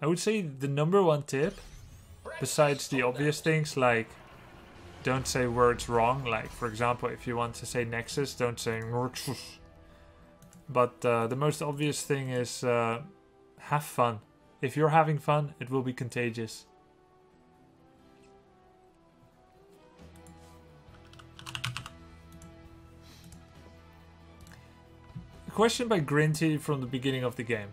I would say the number one tip, besides the obvious things like don't say words wrong, like for example if you want to say Nexus, don't say Norchus. But the most obvious thing is have fun. If you're having fun, it will be contagious. A question by Grinty from the beginning of the game.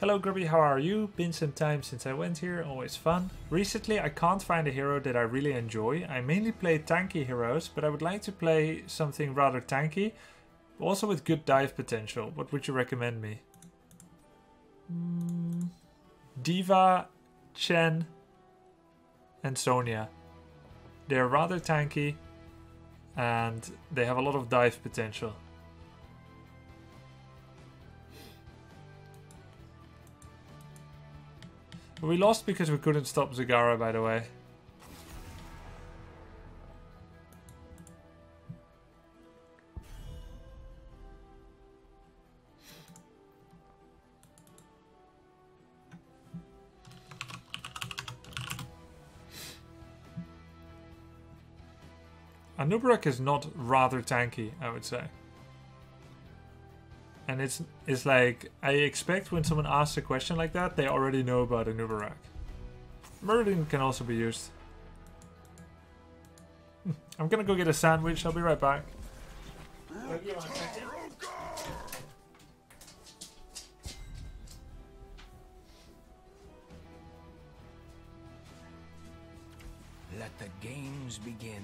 Hello Grubby, how are you? Been some time since I went here, always fun. Recently I can't find a hero that I really enjoy. I mainly play tanky heroes, but I would like to play something rather tanky, also with good dive potential. What would you recommend me? D.Va, Chen and Sonia. They're rather tanky and they have a lot of dive potential. We lost because we couldn't stop Zagara, by the way. Anub'arak is not rather tanky, I would say. And it's like, I expect when someone asks a question like that, they already know about Anub'arak. Muradin can also be used. I'm gonna go get a sandwich, I'll be right back. Let the games begin.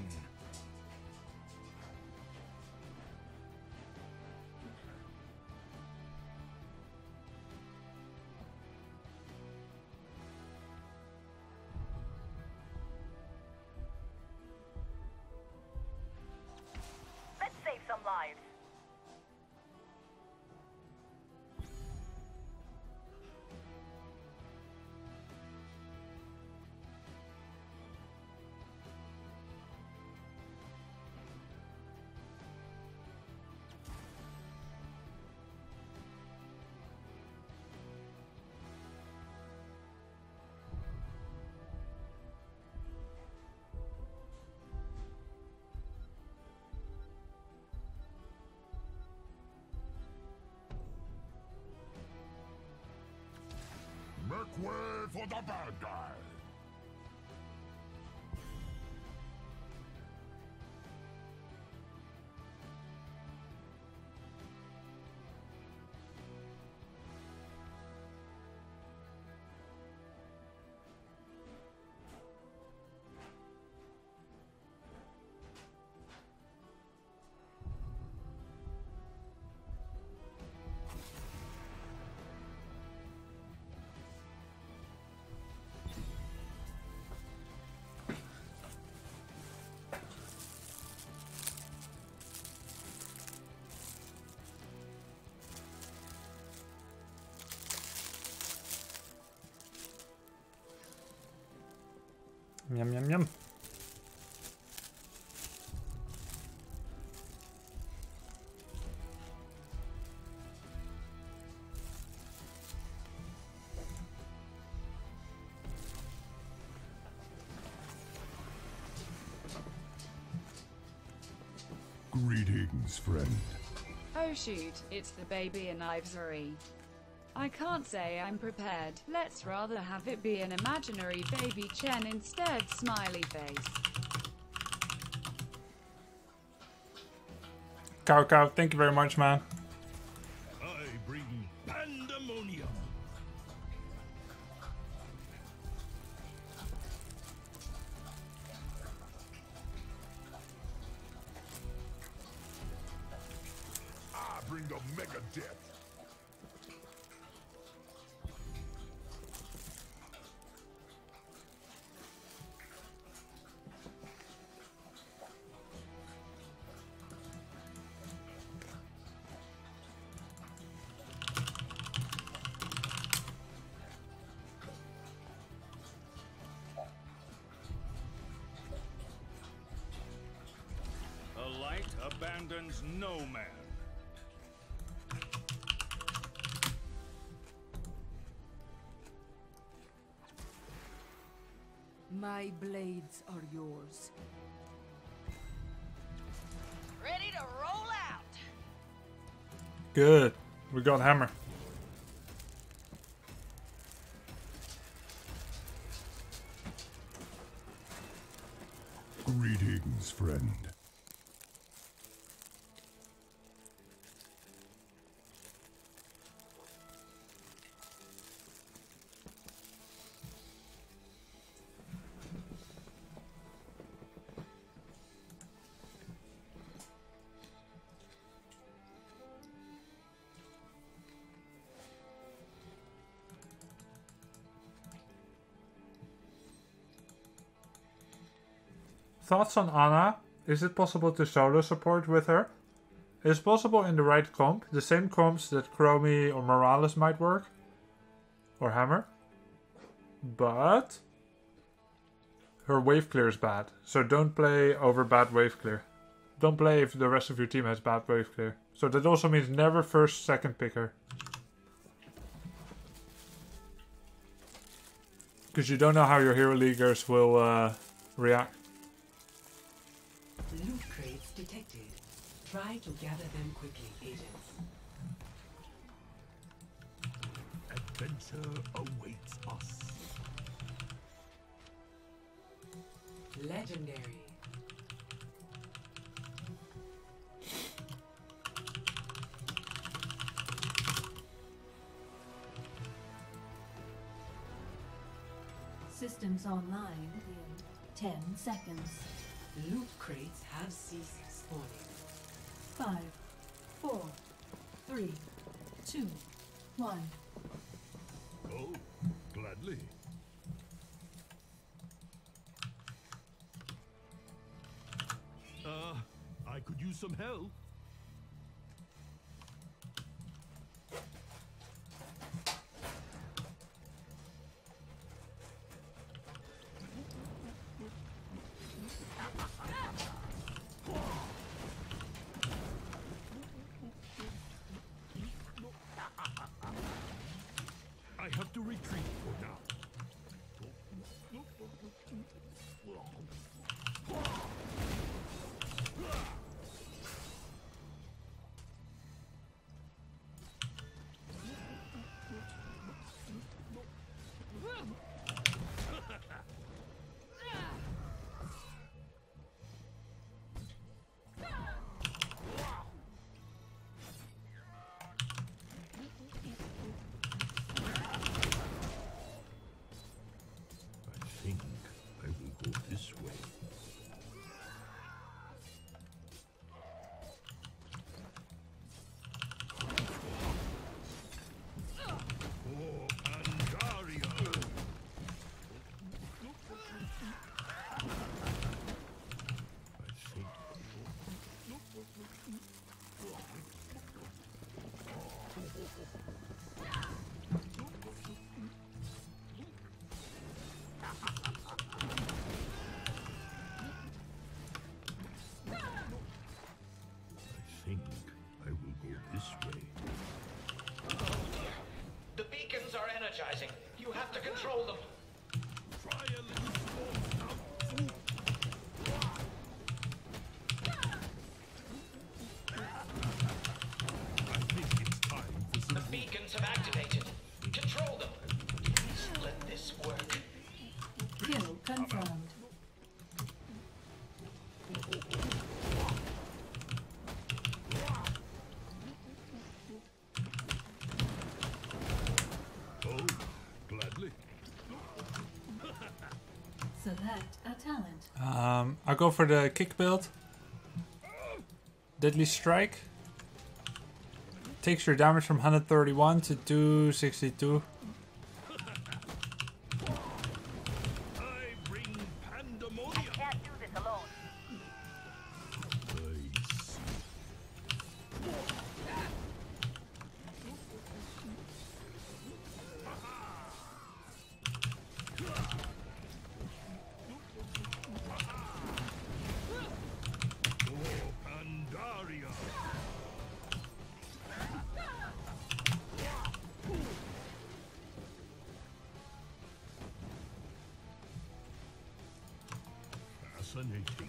Way for the bad guy. Yum, yum, yum. Greetings, friend. Oh shoot, it's the baby in Ivesbury. I can't say I'm prepared. Let's rather have it be an imaginary baby Chen instead, smiley face. Kow, thank you very much, man. I bring pandemonium. I bring the mega death. Abandons no man. My blades are yours. Ready to roll out. Good. We got hammer. Greetings, friend. Thoughts on Ana? Is it possible to solo support with her? Is possible in the right comp, the same comps that Chromie or Morales might work, or Hammer. But her wave clear is bad, so don't play over bad wave clear. Don't play if the rest of your team has bad wave clear. So that also means never first, second pick her, because you don't know how your hero leaguers will react. Loot crates detected. Try to gather them quickly, agents. Adventure awaits us. Legendary. Systems online in 10 seconds. Loot crates have ceased spawning. 5, 4, 3, 2, 1. Oh, gladly. I could use some help. You have to control them. Try a little more. I think it's time for some... The beacons have activated. Control them. Please let this work. Kill confirmed. I'll go for the kick build. Deadly Strike. Takes your damage from 131 to 262. fascinating.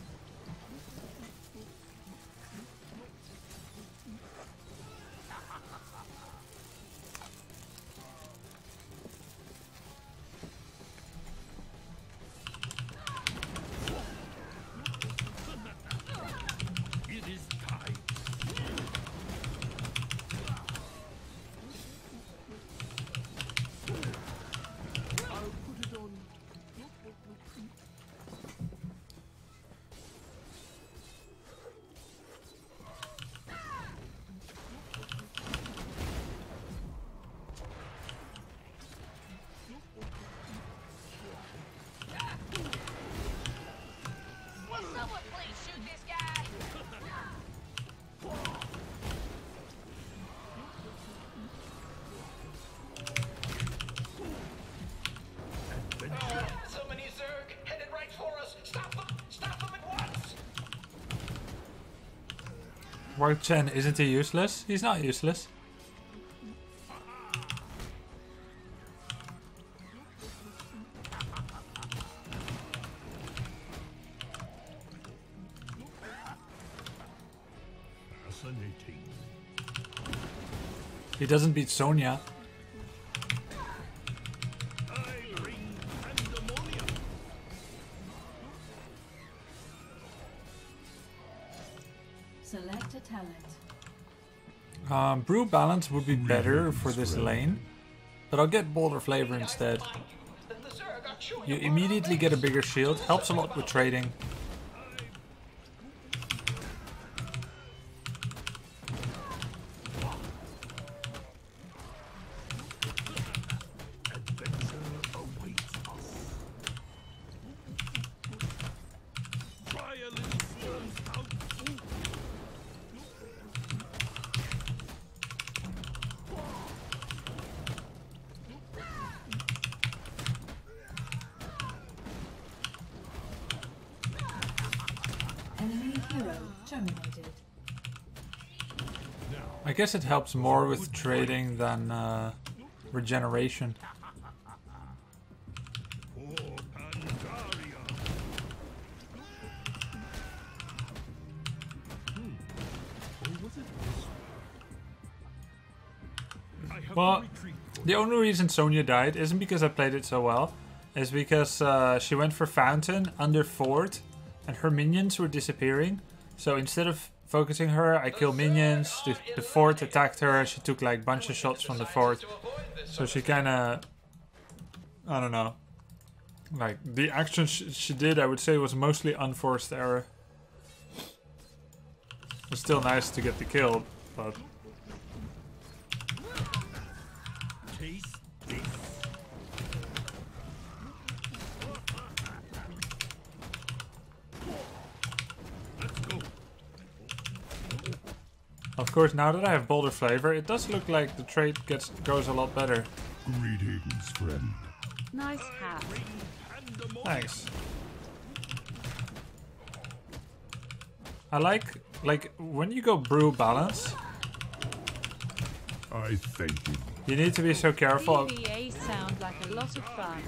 Wow, Chen, isn't he useless? He's not useless. Fascinating. He doesn't beat Sonya. Brew balance would be better for this lane, but I'll get bolder flavor instead. You immediately get a bigger shield, helps a lot with trading. I guess it helps more with trading than regeneration. Well, the only reason Sonya died isn't because I played it so well. It's because she went for Fountain under Fort and her minions were disappearing. So instead of focusing her, I kill minions, the fort attacked her, she took like a bunch of shots from the fort. So she kinda, I don't know, like the action she did, I would say, was mostly unforced error. It's still nice to get the kill, but... Of course, now that I have bolder flavor, it does look like the trade goes a lot better. Greetings, friend. Nice hat. Thanks. I like when you go brew balance. I thank you. You need to be so careful. DVA sound like a lot of fun.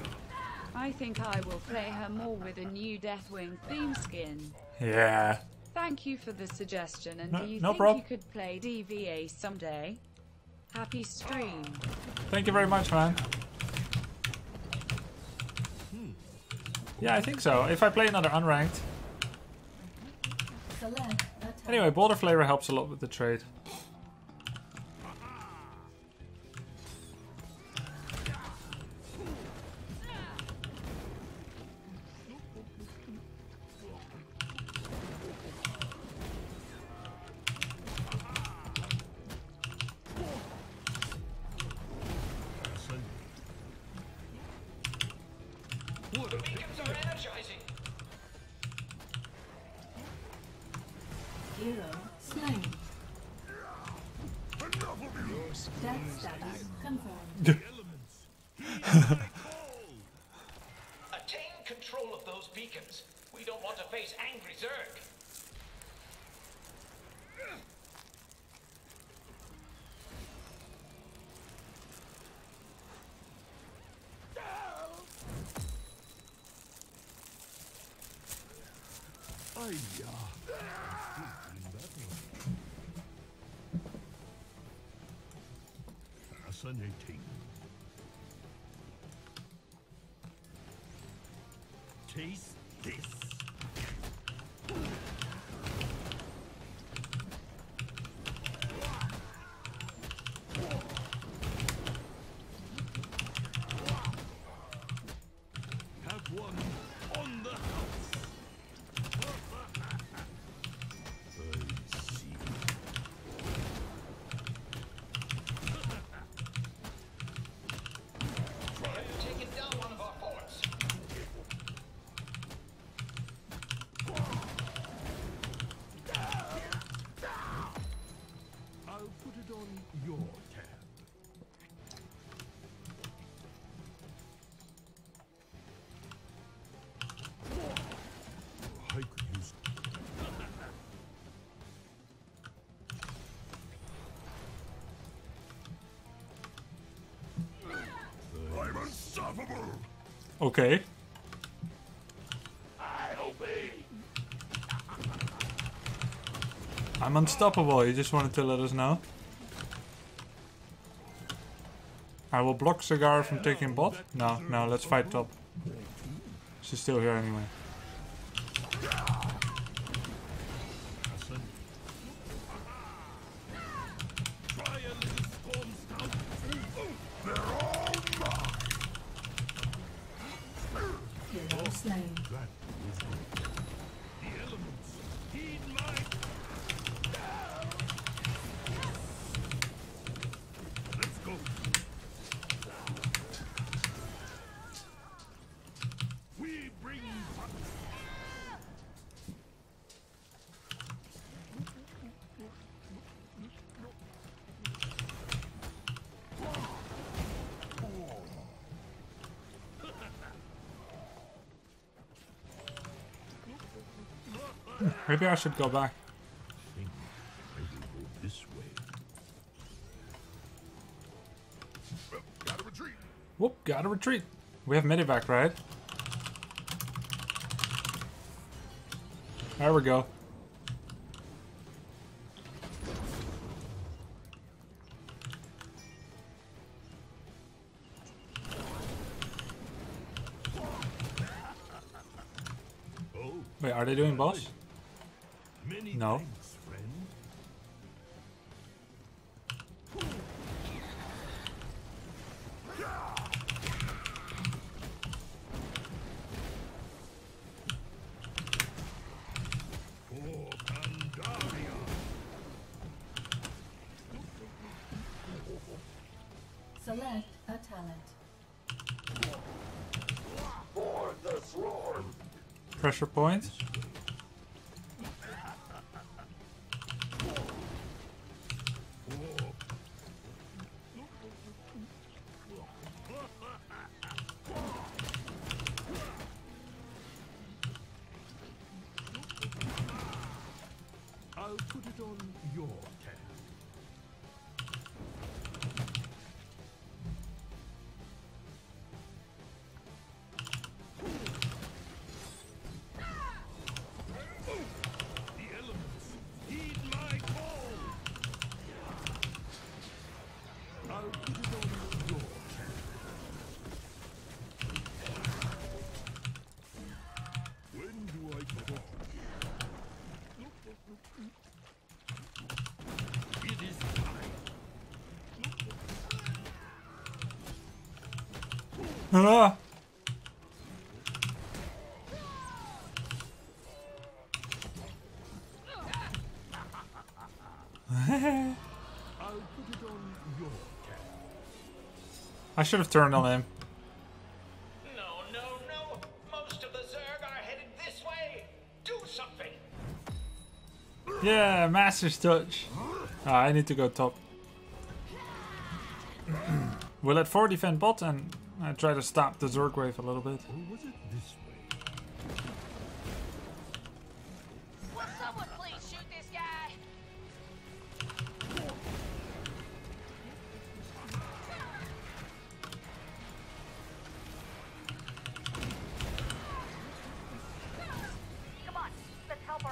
I think I will play her more with a new Deathwing theme skin. Yeah. Thank you for the suggestion, and do you think you could play D.Va someday? Happy stream. Thank you very much, man. Yeah, I think so. If I play another unranked. Anyway, Border Flavor helps a lot with the trade. Fascinating. Taste this. Okay. I'm unstoppable, you just wanted to let us know. I will block Zagara from taking bot. No, no, let's fight top. She's still here anyway. Maybe I should go back. I think I will go this way. Gotta retreat. Whoop, gotta retreat. We have Medivac, right? There we go. Wait, are they doing boss? No. Thanks, friend. Select a talent. For the swarm. Pressure points. Ah. I should have turned on him. No. Most of the Zerg are headed this way. Do something. Yeah, Master's Touch. Oh, I need to go top. We'll let 4 defend bot and I try to stop the Zerg wave a little bit. Or was it this way? Will someone please shoot this guy? Come on, let's help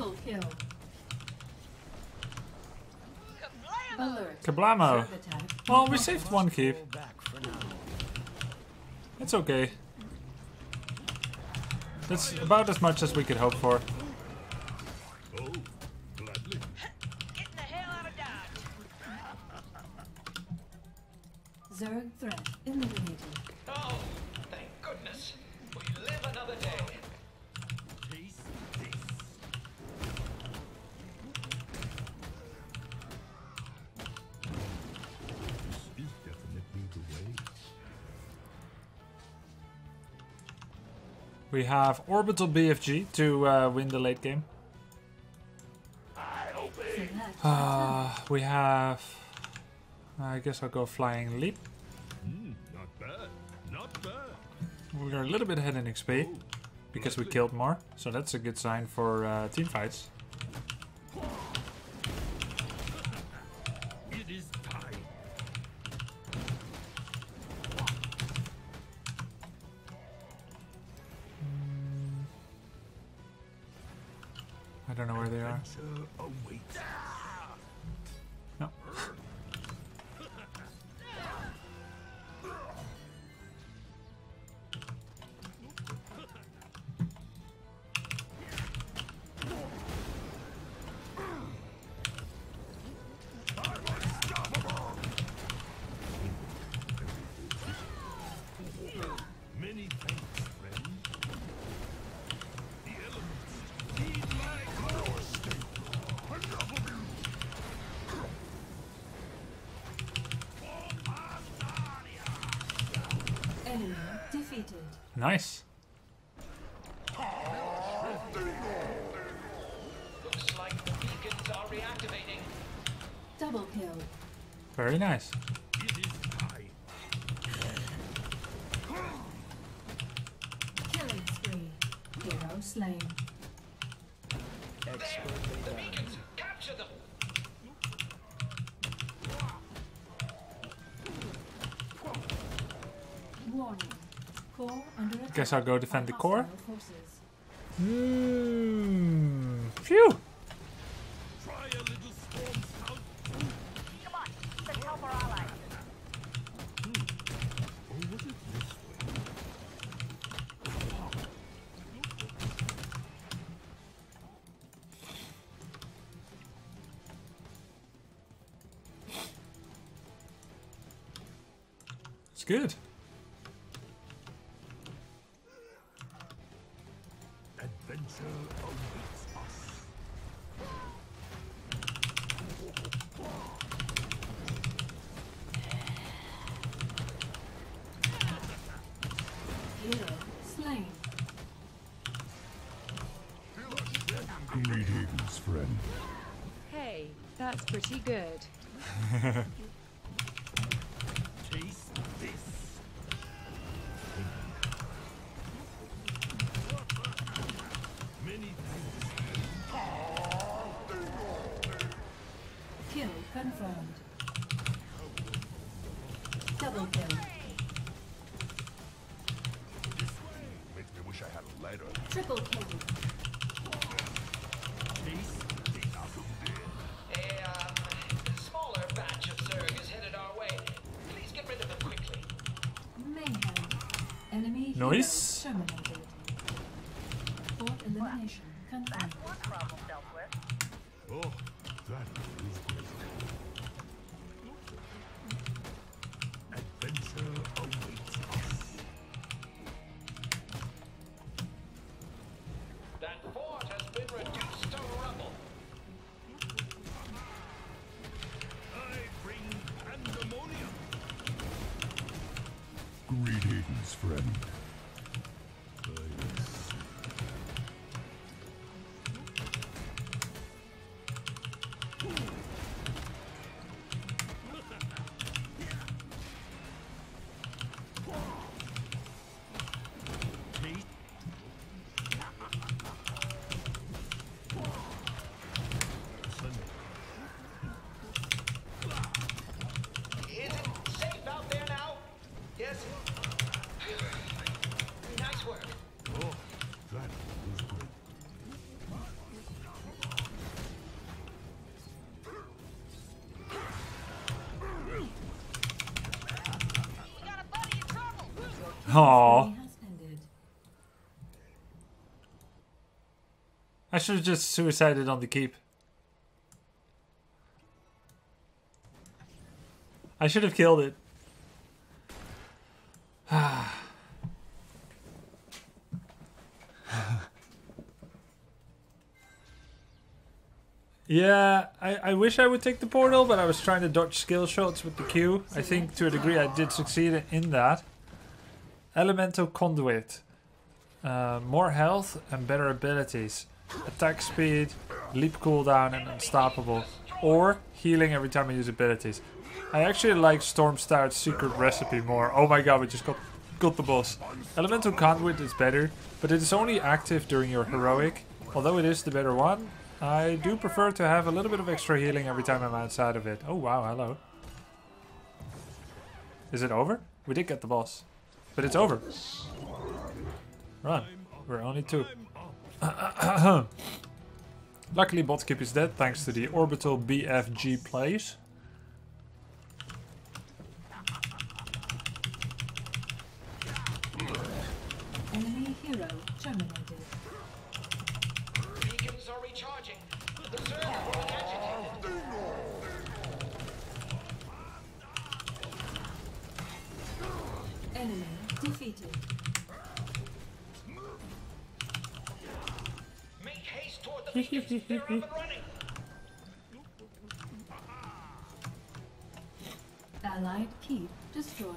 Triple kill. Kablamo. Well, we saved one keep. It's okay. That's about as much as we could hope for. Zerg threat eliminated. Oh, thank goodness. We live another day. We have Orbital BFG to win the late game. We have... I guess I'll go Flying Leap. Not bad. Not bad. We're a little bit ahead in XP because we killed more. So that's a good sign for team fights. I don't know where they are. No. Nice. Looks like the beacons are reactivating. Double kill. Very nice. Killing spree. Hero slain. There, the beacons. Capture them. Warning. Guess I'll go defend the core. Phew. It's good. That's pretty good. Taste this. Many things. Kill confirmed. Double kill. This way. Makes me wish I had a lighter. Triple kill. Nice. Aww. I should have just suicided on the keep. I should have killed it. Yeah, I wish I would take the portal, but I was trying to dodge skill shots with the Q. I think to a degree I did succeed in that. Elemental Conduit. More health and better abilities. Attack speed, leap cooldown, and unstoppable. Or healing every time I use abilities. I actually like Stormstar's secret recipe more. Oh my god, we just got the boss. Elemental Conduit is better, but it is only active during your heroic. Although it is the better one, I do prefer to have a little bit of extra healing every time I'm outside of it. Oh wow, hello. Is it over? We did get the boss. But it's over. Run. We're only two. Luckily Botskip is dead thanks to the Orbital BFG plays. Enemy hero terminated. Beacons are recharging. The Zerg will be agitated. Enemy defeated. Make haste toward the beacons. They're up and running. Allied keep destroyed.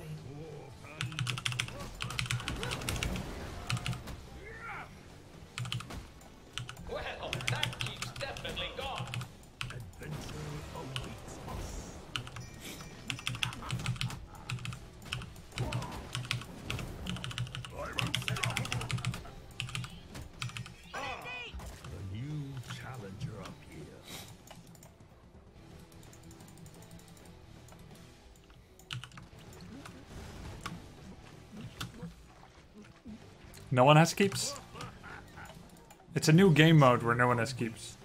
No one has keeps? It's a new game mode where no one has keeps.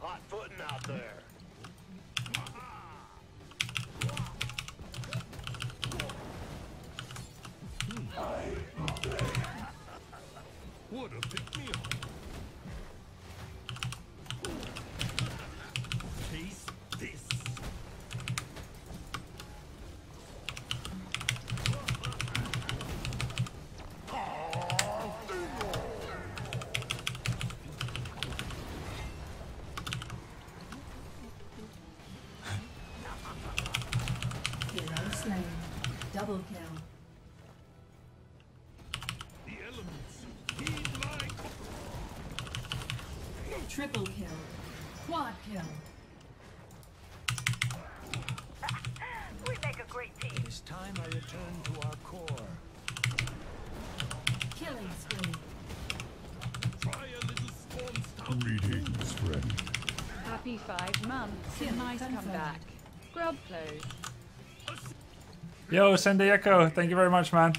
Hot footing out there. Would have picked me up. Double kill. The elements need my control. Triple kill. Quad kill. We make a great team. It is time I return to our core. Killing spree. Try a little storm stop. Greetings, friend. Happy 5 months. Nice comeback. Grub clothes. Yo, Sende Echo, thank you very much, man.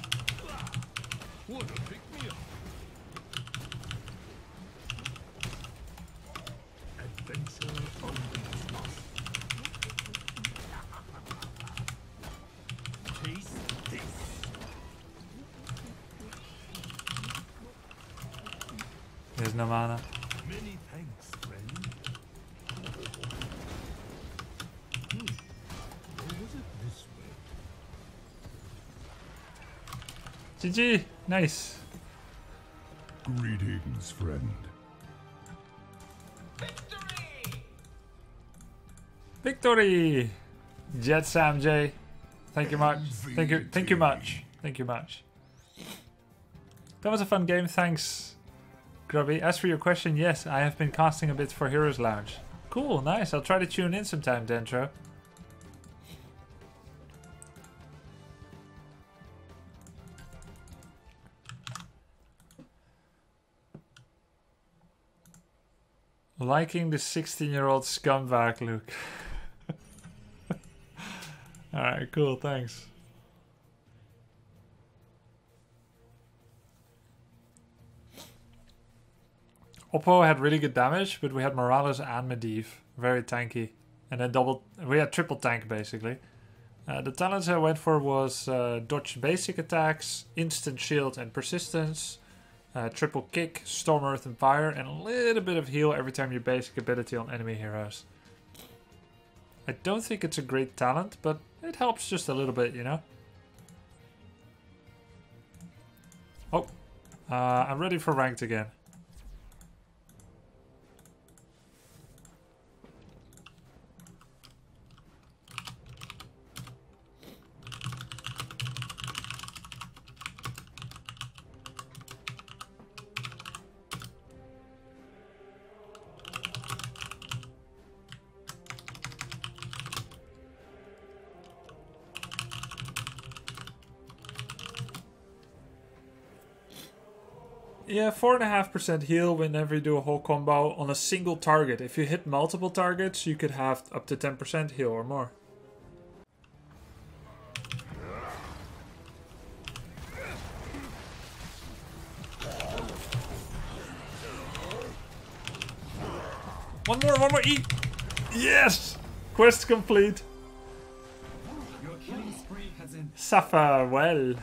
There's no mana. Many thanks, friend. GG, nice. Greetings, friend. Victory! Victory! JetsamJay, thank you much. Thank you much. That was a fun game. Thanks, Grubby. As for your question, yes, I have been casting a bit for Heroes Lounge. Cool, nice. I'll try to tune in sometime, Dentro. Liking the 16-year-old scumbag, Luke. Alright, cool, thanks. Oppo had really good damage, but we had Morales and Medivh. Very tanky. And then we had triple tank, basically. The talents I went for was dodge basic attacks, instant shield and persistence, triple kick, storm, earth and fire, and a little bit of heal every time you basic ability on enemy heroes. I don't think it's a great talent, but it helps just a little bit, you know? Oh, I'm ready for ranked again. Yeah, 4.5% heal whenever you do a whole combo on a single target. If you hit multiple targets, you could have up to 10% heal or more. One more E! Yes! Quest complete! Safa, well.